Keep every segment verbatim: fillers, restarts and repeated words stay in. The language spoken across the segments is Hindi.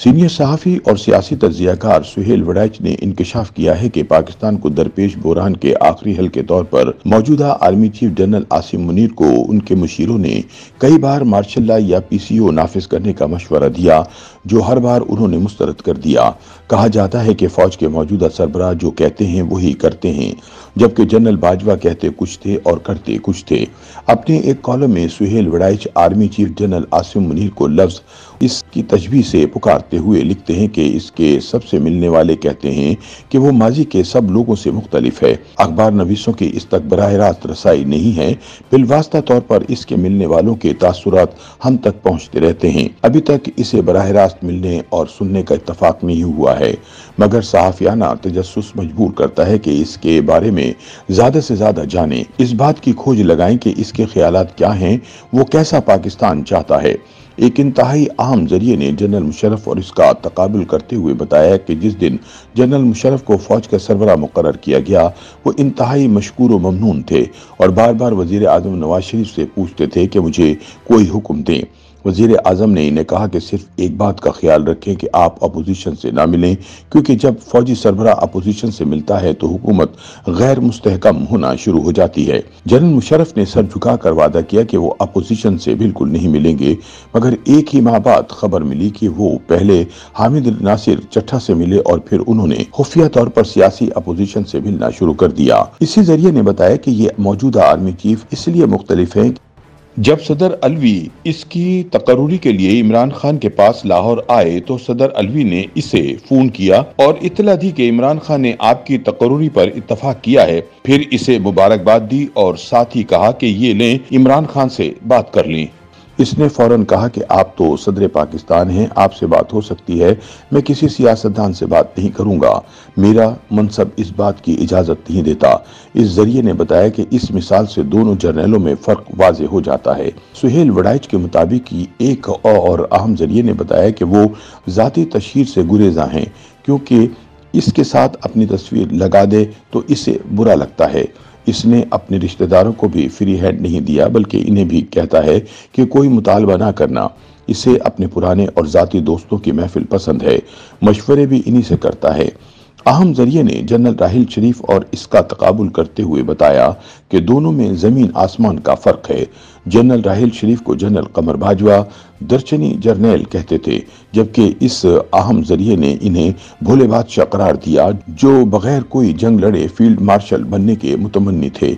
सीनियर सहाफ़ी और सियासी तज्ज़ियाकार सुहेल वड़ाईच ने इंकशाफ किया है कि पाकिस्तान को दरपेश बहरान के आखिरी हल के तौर पर मौजूदा army chief general Asim Munir को उनके मुशीरों ने कई बार मार्शल लॉ या पी सी ओ नाफिज करने का मशवरा दिया, जो हर बार उन्होंने मुस्तरद कर दिया। कहा जाता है कि फौज के मौजूदा सरबराह जो कहते हैं वही करते हैं, जबकि जनरल बाजवा कहते कुछ थे और करते कुछ थे। अपने एक कॉलम में Suhail Warraich army chief general Asim Munir को लफ्ज़ इसकी तशबीह से पुकारते हुए लिखते हैं कि इसके सबसे मिलने वाले कहते हैं कि वो माजी के सब लोगों से मुख्तलिफ है। अखबार नवीसों की इस तक बराह रास्त रसाई नहीं है, बिलवास्ता तौर पर इसके मिलने वालों के तासुरात हम तक पहुँचते रहते हैं। अभी तक इसे बराह रास्त मिलने और सुनने का इत्तफाक नहीं हुआ है, मगर सहाफियाना तजस्सुस मजबूर करता है कि इसके बारे में ज्यादा से ज्यादा जाने, इस बात की खोज लगाएं कि इसके ख्यालात क्या हैं, वो कैसा पाकिस्तान चाहता है। एक इंतहाई अहम जरिए ने जनरल मुशरफ और इसका तकाबुल करते हुए बताया कि जिस दिन जनरल मुशरफ को फौज का सरबरा मुकर्रर किया गया वो इंतहाई मशकूर व ममनून थे और बार बार वजीर आजम नवाज शरीफ से पूछते थे कि मुझे कोई हुक्म दें। वजीर आजम ने इन्हें कहा कि सिर्फ एक बात का ख्याल रखें कि आप अपोजिशन से ना मिलें, क्योंकि जब फौजी सरबरा अपोजिशन से मिलता है तो हुकूमत गैर मुस्तहकम होना शुरू हो जाती है। जनरल मुशरफ ने सर झुकाकर वादा किया कि वो अपोजिशन से बिल्कुल नहीं मिलेंगे, मगर एक ही माह बाद खबर मिली कि वो पहले हामिद नासिर चट्ठा से मिले और फिर उन्होंने खुफिया तौर पर सियासी अपोजिशन से मिलना शुरू कर दिया। इसी जरिए ने बताया कि ये मौजूदा आर्मी चीफ इसलिए मुख्तलिफ है, जब सदर अलवी इसकी तकरूरी के लिए इमरान खान के पास लाहौर आए तो सदर अलवी ने इसे फोन किया और इतला दी कि इमरान खान ने आपकी तकरूरी पर इत्तफाक किया है। फिर इसे मुबारकबाद दी और साथ ही कहा कि ये लें इमरान खान से बात कर लें। इसने फौरन कहा कि आप तो सदर पाकिस्तान हैं, आपसे बात हो सकती है, मैं किसी सियासतदान से बात नहीं करूंगा, मेरा मनसब इस बात की इजाज़त नहीं देता। इस जरिए ने बताया कि इस मिसाल से दोनों जर्नलों में फ़र्क वाज़े हो जाता है। सुहेल वड़ाईच के मुताबिक एक और अहम जरिए ने बताया कि वो ज़ाती तशहीर से गुरेज़ा हैं, क्योंकि इसके साथ अपनी तस्वीर लगा दे तो इसे बुरा लगता है। इसने अपने रिश्तेदारों को भी फ्री हैंड नहीं दिया, बल्कि इन्हें भी कहता है कि कोई मुतालबा ना करना। इसे अपने पुराने और ज़ाती दोस्तों की महफिल पसंद है, मशवरे भी इन्हीं से करता है। अहम जरिए ने जनरल राहील शरीफ और इसका तकाबुल करते हुए बताया कि दोनों में ज़मीन आसमान का फ़र्क है। जनरल राहील शरीफ को जनरल कमर बाजवा दर्शनी जर्नैल कहते थे, जबकि इस अहम जरिए ने इन्हें भोले बादशाह करार दिया, जो बगैर कोई जंग लड़े फील्ड मार्शल बनने के मुतमन्नी थे।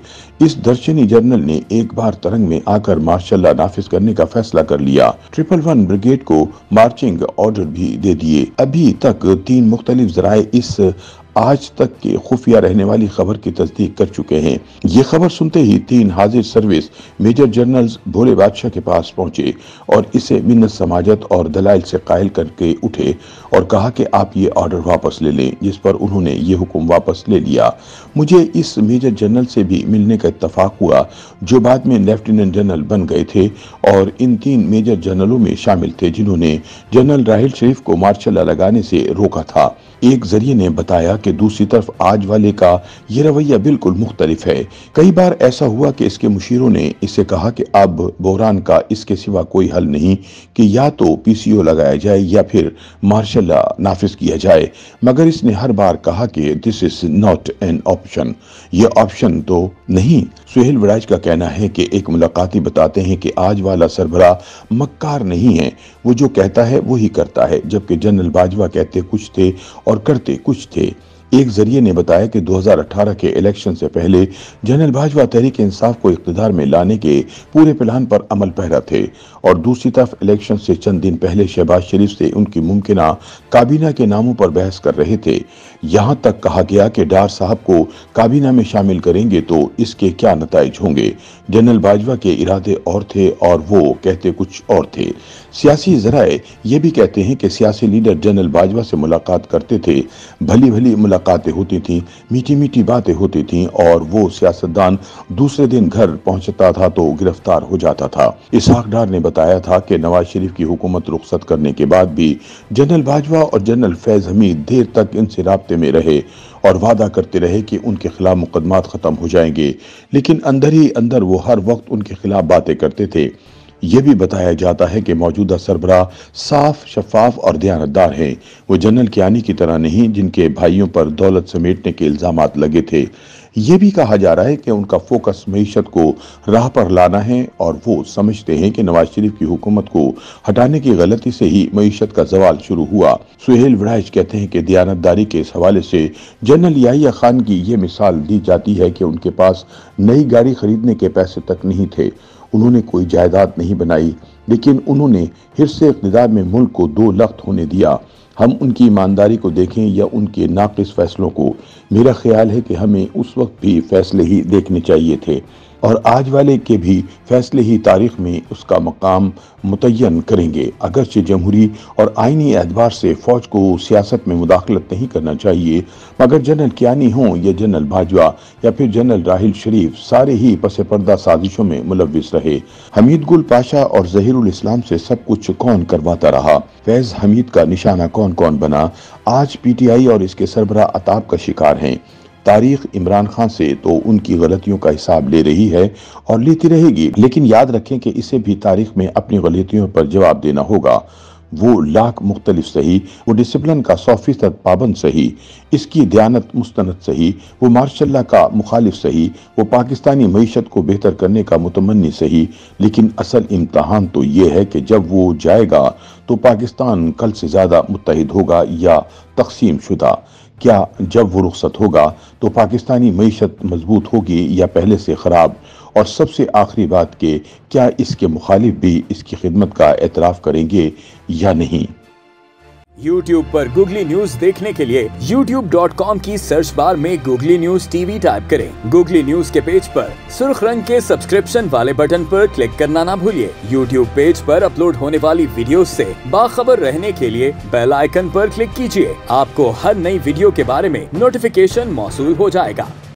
इस दर्शनी जर्नल ने एक बार तरंग में आकर मार्शल लॉ नाफिज करने का फैसला कर लिया। ट्रिपल वन ब्रिगेड को मार्चिंग ऑर्डर भी दे दिए। अभी तक तीन मुख्तलिफ ज़राए इस आज तक के खुफिया रहने वाली खबर की तस्दीक कर चुके हैं। ये खबर सुनते ही तीन हाजिर सर्विस मेजर जनरल्स भोले बादशाह के पास पहुंचे और इसे मिन्नत समाजत और दलाइल से कायल करके उठे और कहा कि आप ये ऑर्डर वापस ले लें, जिस पर उन्होंने ये हुक्म वापस ले लिया। मुझे इस मेजर जनरल से भी मिलने का इत्तफाक हुआ, जो बाद में लेफ्टिनेंट जनरल बन गए थे और इन तीन मेजर जनरलों में शामिल थे जिन्होंने जनरल राहील शरीफ को मार्शल लॉ लगाने से रोका था। एक जरिए ने बताया कि दूसरी तरफ आज वाले का ये रवैया बिल्कुल मुख्तलिफ है। कई बार ऐसा हुआ कि इसके मुशीरों ने इसे कहा कि अब बहरान का इसके सिवा कोई हल नहीं कि या तो पीसीओ लगाया जाए या फिर मार्शल लॉ नाफिज किया जाए, मगर इसने हर बार कहा कि this is not an option, ये ऑप्शन तो नहीं। सुहेल वड़ाईच का कहना है कि एक मुलाकाती बताते हैं कि आज वाला सरबरा मक्कार नहीं है, वो जो कहता है वही करता है, जबकि जनरल बाजवा कहते कुछ थे और करते कुछ थे। एक जरिए ने बताया कि दो हज़ार अठारह के इलेक्शन से पहले जनरल बाजवा तहरीक इंसाफ को इकतदार में लाने के पूरे प्लान पर अमल पैरा थे और दूसरी तरफ इलेक्शन से चंद दिन पहले शहबाज शरीफ से उनकी मुमकिना काबीना के नामों पर बहस कर रहे थे। यहाँ तक कहा गया कि डार साहब को काबीना में शामिल करेंगे तो इसके क्या नताइज होंगे। जनरल बाजवा के इरादे और थे और वो कहते कुछ और थे। सियासी जराए ये भी कहते हैं कि सियासी लीडर जनरल बाजवा से मुलाकात करते थे, भली भली मुलाकातें होती थीं, मीठी मीठी बातें होती थीं और वो सियासतदान दूसरे दिन घर पहुंचता था तो गिरफ्तार हो जाता था। इशाक डार ने बताया था कि नवाज शरीफ की हुकूमत रुखसत करने के बाद भी जनरल बाजवा और जनरल फैज़ हमीद देर तक इनसे राब्ते में रहे और वादा करते रहे कि उनके खिलाफ मुकदमात ख़त्म हो जाएंगे, लेकिन अंदर ही अंदर वो हर वक्त उनके खिलाफ बातें करते थे। यह भी बताया जाता है कि मौजूदा सरबराह साफ, शफाफ और दयानतदार हैं। वो जनरल कियानी की तरह नहीं जिनके भाइयों पर दौलत समेटने के इल्ज़ामात लगे थे। ये भी कहा जा रहा है कि उनका फोकस मईशत को राह पर लाना है और वो समझते हैं कि नवाज शरीफ की हुकूमत को हटाने की गलती से ही मईशत का जवाल शुरू हुआ। सुहेल वड़ाईच कहते हैं कि दयानतदारी के इस हवाले से जनरल याहिया खान की ये मिसाल दी जाती है कि उनके पास नई गाड़ी खरीदने के पैसे तक नहीं थे। उन्होंने कोई जायदाद नहीं बनाई, लेकिन उन्होंने हिस्से इक़्तिदार में मुल्क को दो लख्त होने दिया। हम उनकी ईमानदारी को देखें या उनके नाक़िस फैसलों को, मेरा ख्याल है कि हमें उस वक्त भी फैसले ही देखने चाहिए थे और आज वाले के भी फैसले ही तारीख में उसका मकाम मुतय्यन करेंगे। अगरचे जमहूरी और आइनी एतबार से फ़ौज को सियासत में मुदाखलत नहीं करना चाहिए, मगर जनरल कियानी हों या जनरल बाजवा या फिर जनरल राहील शरीफ, सारे ही पसे पर्दा साजिशों में मुलविस रहे। हमीद गुल पाशा और ज़हीर उल इस्लाम से सब कुछ कौन करवाता रहा? फैज़ हमीद का निशाना कौन कौन बना? आज पी टी आई और इसके सरबराह अताब का शिकार हैं। तारीख इमरान खान से तो उनकी गलतियों का हिसाब ले रही है और लेती रहेगी, लेकिन याद रखें कि इसे भी तारीख में अपनी गलतियों पर जवाब देना होगा। वो लाख मुख्तलिफ सही, वो डिसिप्लिन का सौ फीसद पाबंद सही, इसकी दयानत मुस्तनद सही, वो मार्शल का मुखालिफ सही, वो पाकिस्तानी मईशत को बेहतर करने का मुतमन्नी सही, लेकिन असल इम्तहान तो ये है कि जब वो जाएगा तो पाकिस्तान कल से ज़्यादा मुत्तहिद होगा या तकसीम शुदा? क्या जब वो रुख्सत होगा तो पाकिस्तानी मईशत मजबूत होगी या पहले से ख़राब? और सबसे आखिरी बात के क्या इसके मुखालिफ भी इसकी खिदमत का एतराफ़ करेंगे या नहीं? YouTube पर Googly News देखने के लिए यूट्यूब डॉट कॉम की सर्च बार में Googly News टीवी टाइप करें। Googly News के पेज पर सुर्ख रंग के सब्सक्रिप्शन वाले बटन पर क्लिक करना ना भूलिए। YouTube पेज पर अपलोड होने वाली वीडियोस से बाखबर रहने के लिए बेल आइकन पर क्लिक कीजिए। आपको हर नई वीडियो के बारे में नोटिफिकेशन मौसूल हो जाएगा।